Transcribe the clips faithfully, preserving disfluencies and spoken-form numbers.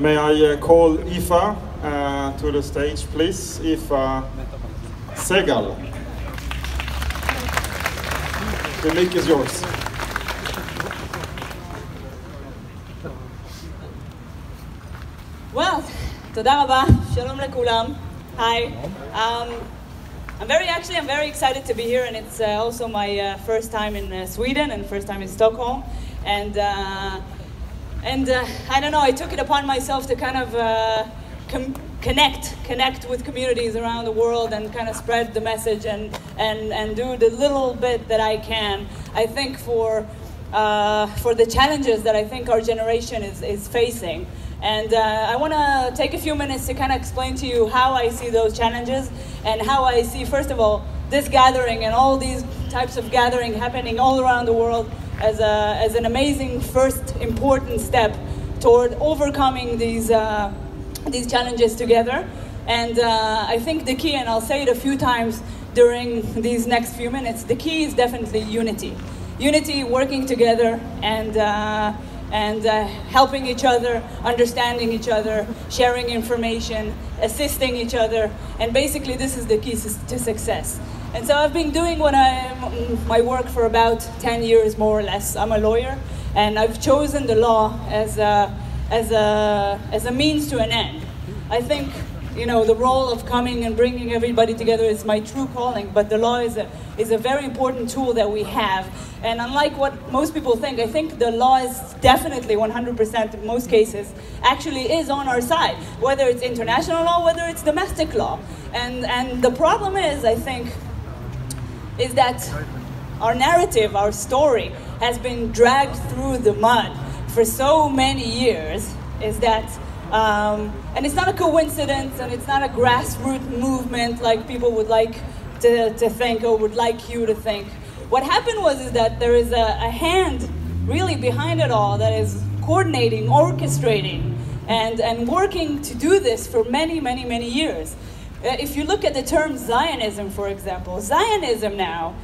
May I uh, call Yifa uh, to the stage, please? Yifa Segal. The mic is yours. Well, toda rabba, shalom lekulam. Hi. Um, I'm very actually I'm very excited to be here, and it's uh, also my uh, first time in uh, Sweden and first time in Stockholm, and. Uh, And uh, I don't know, I took it upon myself to kind of uh, com connect, connect with communities around the world and kind of spread the message and, and, and do the little bit that I can. I think for, uh, for the challenges that I think our generation is, is facing. And uh, I want to take a few minutes to kind of explain to you how I see those challenges and how I see, first of all, this gathering and all these types of gathering happening all around the world As, a, as an amazing first important step toward overcoming these, uh, these challenges together. And uh, I think the key, and I'll say it a few times during these next few minutes, the key is definitely unity. Unity, working together and, uh, and uh, helping each other, understanding each other, sharing information, assisting each other. And basically this is the key to success. And so I've been doing what I, my work for about ten years, more or less. I'm a lawyer, and I've chosen the law as a, as a, as a means to an end. I think, you know, the role of coming and bringing everybody together is my true calling, but the law is a, is a very important tool that we have. And unlike what most people think, I think the law is definitely one hundred percent in most cases, actually is on our side, whether it's international law, whether it's domestic law. And, and the problem is, I think, is that our narrative, our story, has been dragged through the mud for so many years, is that, um, and it's not a coincidence, and it's not a grassroots movement like people would like to, to think, or would like you to think. What happened was is that there is a, a hand really behind it all that is coordinating, orchestrating, and, and working to do this for many, many, many years. If you look at the term Zionism, for example, Zionism now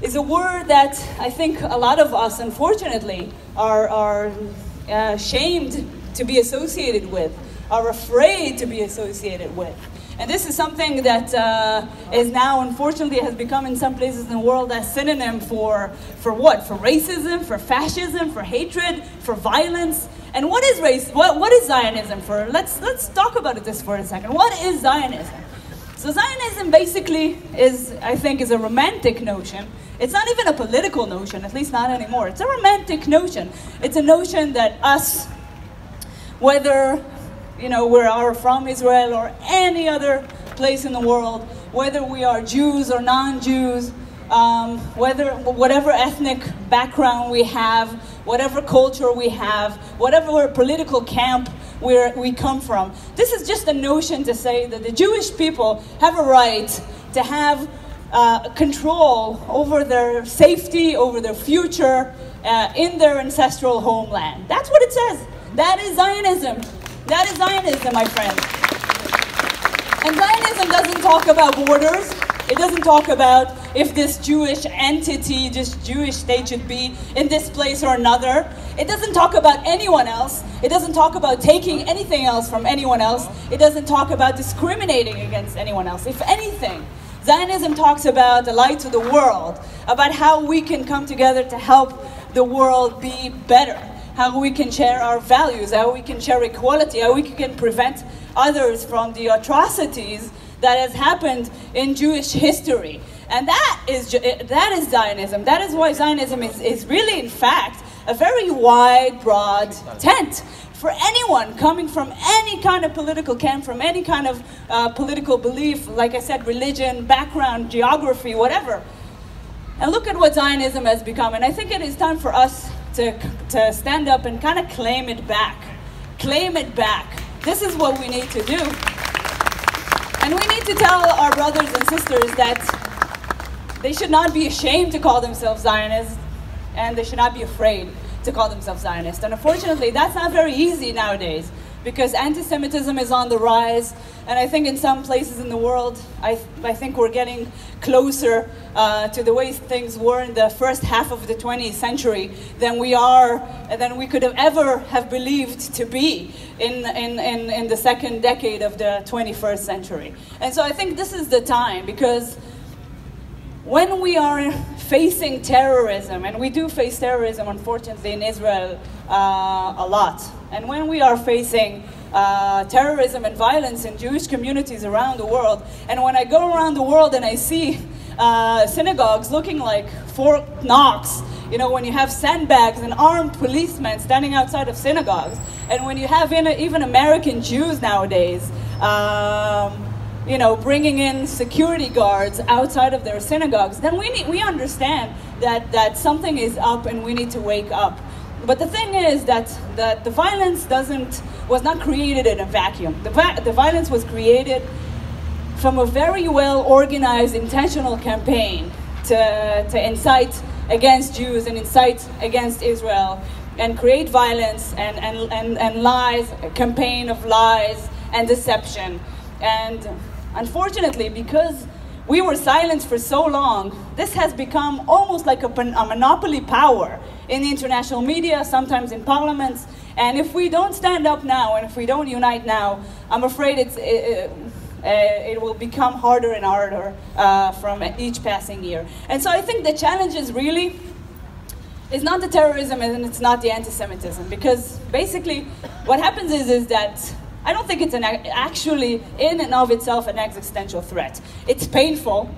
is a word that I think a lot of us, unfortunately, are, are uh, shamed to be associated with, are afraid to be associated with. And this is something that uh, is now, unfortunately, has become in some places in the world a synonym for, for what? For racism, for fascism, for hatred, for violence. And what is race? What, what is Zionism for? Let's, let's talk about this for a second. What is Zionism? So Zionism basically is, I think, is a romantic notion. It's not even a political notion, at least not anymore. It's a romantic notion. It's a notion that us, whether you know, we are from Israel or any other place in the world, whether we are Jews or non-Jews, um, whether whatever ethnic background we have, whatever culture we have, whatever political camp we're, we come from. This is just a notion to say that the Jewish people have a right to have uh, control over their safety, over their future uh, in their ancestral homeland. That's what it says. That is Zionism. That is Zionism, my friends. And Zionism doesn't talk about borders. It doesn't talk about if this Jewish entity, this Jewish state should be in this place or another. It doesn't talk about anyone else. It doesn't talk about taking anything else from anyone else. It doesn't talk about discriminating against anyone else. If anything, Zionism talks about the light of the world, about how we can come together to help the world be better, how we can share our values, how we can share equality, how we can prevent others from the atrocities that has happened in Jewish history. And that is, that is Zionism. That is why Zionism is, is really, in fact, a very wide, broad tent for anyone coming from any kind of political camp, from any kind of uh, political belief, like I said, religion, background, geography, whatever. And look at what Zionism has become. And I think it is time for us to, to stand up and kind of claim it back. Claim it back. This is what we need to do. And we need to tell our brothers and sisters that they should not be ashamed to call themselves Zionists, and they should not be afraid to call themselves Zionists. And unfortunately, that's not very easy nowadays. because anti-Semitism is on the rise, and I think in some places in the world, I, th I think we're getting closer uh, to the way things were in the first half of the twentieth century than we are, than we could have ever have believed to be in, in, in, in the second decade of the twenty-first century. And so I think this is the time, because when we are facing terrorism, and we do face terrorism, unfortunately, in Israel uh, a lot, and when we are facing uh, terrorism and violence in Jewish communities around the world, and when I go around the world and I see uh, synagogues looking like Fort Knox, you know, when you have sandbags and armed policemen standing outside of synagogues, and when you have in a, even American Jews nowadays, um, you know, bringing in security guards outside of their synagogues, then we need, we understand that, that something is up and we need to wake up. But the thing is that, that the violence doesn't, was not created in a vacuum. The, va the violence was created from a very well-organized, intentional campaign to, to incite against Jews and incite against Israel and create violence and, and, and, and lies, a campaign of lies and deception. And unfortunately, because we were silent for so long, this has become almost like a, a monopoly power in the international media, sometimes in parliaments. And if we don't stand up now, and if we don't unite now, I'm afraid it's, it, it, it will become harder and harder uh, from each passing year. And so I think the challenge is really, it's not the terrorism and it's not the anti-Semitism, because basically what happens is, is that I don't think it's an, actually, in and of itself, an existential threat. It's painful.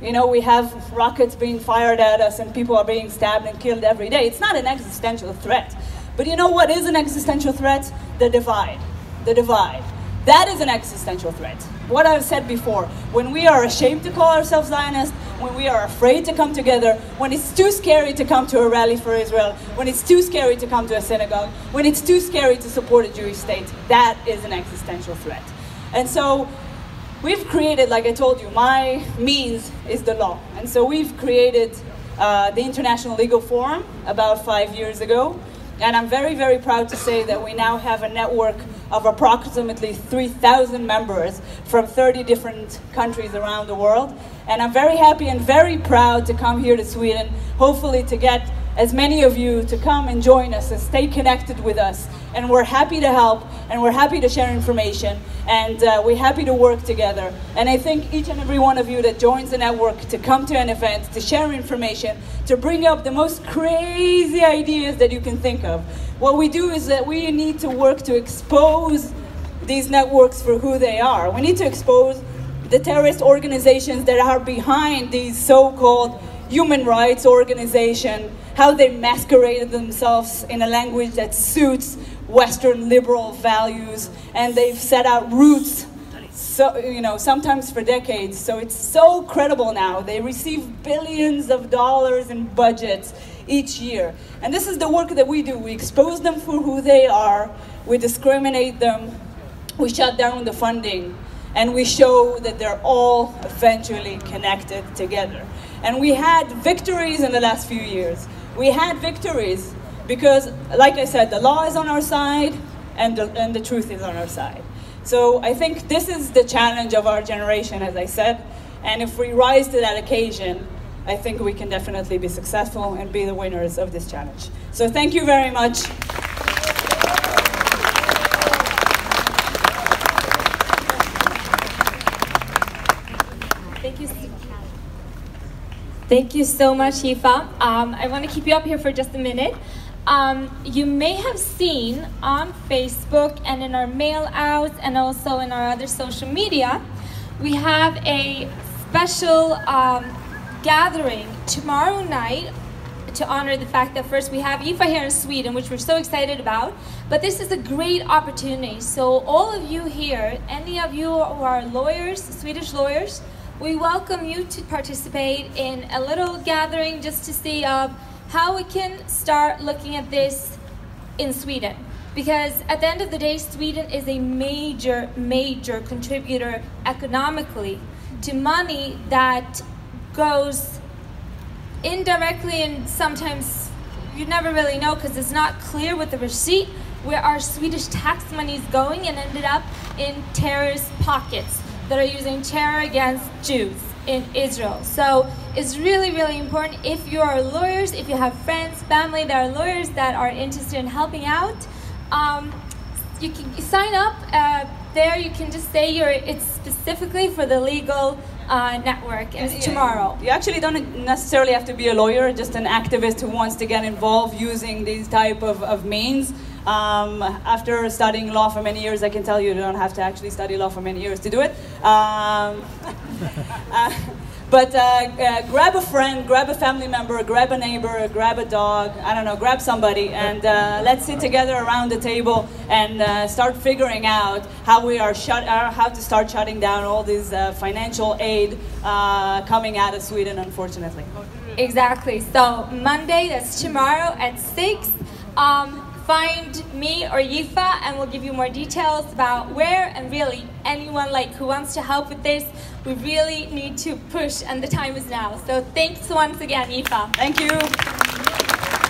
You know, we have rockets being fired at us and people are being stabbed and killed every day. It's not an existential threat. But you know what is an existential threat? The divide. The divide. That is an existential threat. What I've said before, when we are ashamed to call ourselves Zionists, when we are afraid to come together, when it's too scary to come to a rally for Israel, when it's too scary to come to a synagogue, when it's too scary to support a Jewish state, that is an existential threat. And so we've created, like I told you, my means is the law. And so we've created uh, the International Legal Forum about five years ago. And I'm very, very proud to say that we now have a network of approximately three thousand members from thirty different countries around the world. And I'm very happy and very proud to come here to Sweden, hopefully to get as many of you to come and join us and stay connected with us. And we're happy to help, and we're happy to share information, and uh, we're happy to work together. And I think each and every one of you that joins the network to come to an event, to share information, to bring up the most crazy ideas that you can think of. What we do is that we need to work to expose these networks for who they are. We need to expose the terrorist organizations that are behind these so-called human rights organizations, how they masquerade themselves in a language that suits Western liberal values, and they've set out roots, so, you know, sometimes for decades. So it's so credible now. They receive billions of dollars in budgets each year. And this is the work that we do. We expose them for who they are, we discriminate them, we shut down the funding, and we show that they're all eventually connected together. And we had victories in the last few years. We had victories because, like I said, the law is on our side and the, and the truth is on our side. So I think this is the challenge of our generation, as I said. And if we rise to that occasion, I think we can definitely be successful and be the winners of this challenge. So thank you very much. Thank you so much, Yifa. Um, I want to keep you up here for just a minute. Um, you may have seen on Facebook and in our mail outs and also in our other social media, we have a special um, gathering tomorrow night to honor the fact that first we have Yifa here in Sweden, which we're so excited about, but this is a great opportunity. So all of you here, any of you who are lawyers, Swedish lawyers, we welcome you to participate in a little gathering just to see uh, how we can start looking at this in Sweden. Because at the end of the day, Sweden is a major, major contributor economically to money that goes indirectly and sometimes you never really know because it's not clear with the receipt, where our Swedish tax money is going and ended up in terrorist pockets that are using terror against Jews in Israel. So it's really, really important, if you are lawyers, if you have friends, family that are lawyers that are interested in helping out, um, you can sign up. Uh, there you can just say you're, it's specifically for the legal uh, network, and it's tomorrow. You actually don't necessarily have to be a lawyer, just an activist who wants to get involved using these type of, of means. Um, after studying law for many years, I can tell you, you don't have to actually study law for many years to do it. Um, uh, but uh, uh, grab a friend, grab a family member, grab a neighbor, grab a dog, I don't know, grab somebody, and uh, let's sit together around the table and uh, start figuring out how we are shut, uh, how to start shutting down all this uh, financial aid uh, coming out of Sweden, unfortunately. Exactly. So Monday, that's tomorrow at six. Um, Find me or Yifa, and we'll give you more details about where, and really anyone like who wants to help with this. We really need to push, and the time is now. So thanks once again, Yifa. Thank you.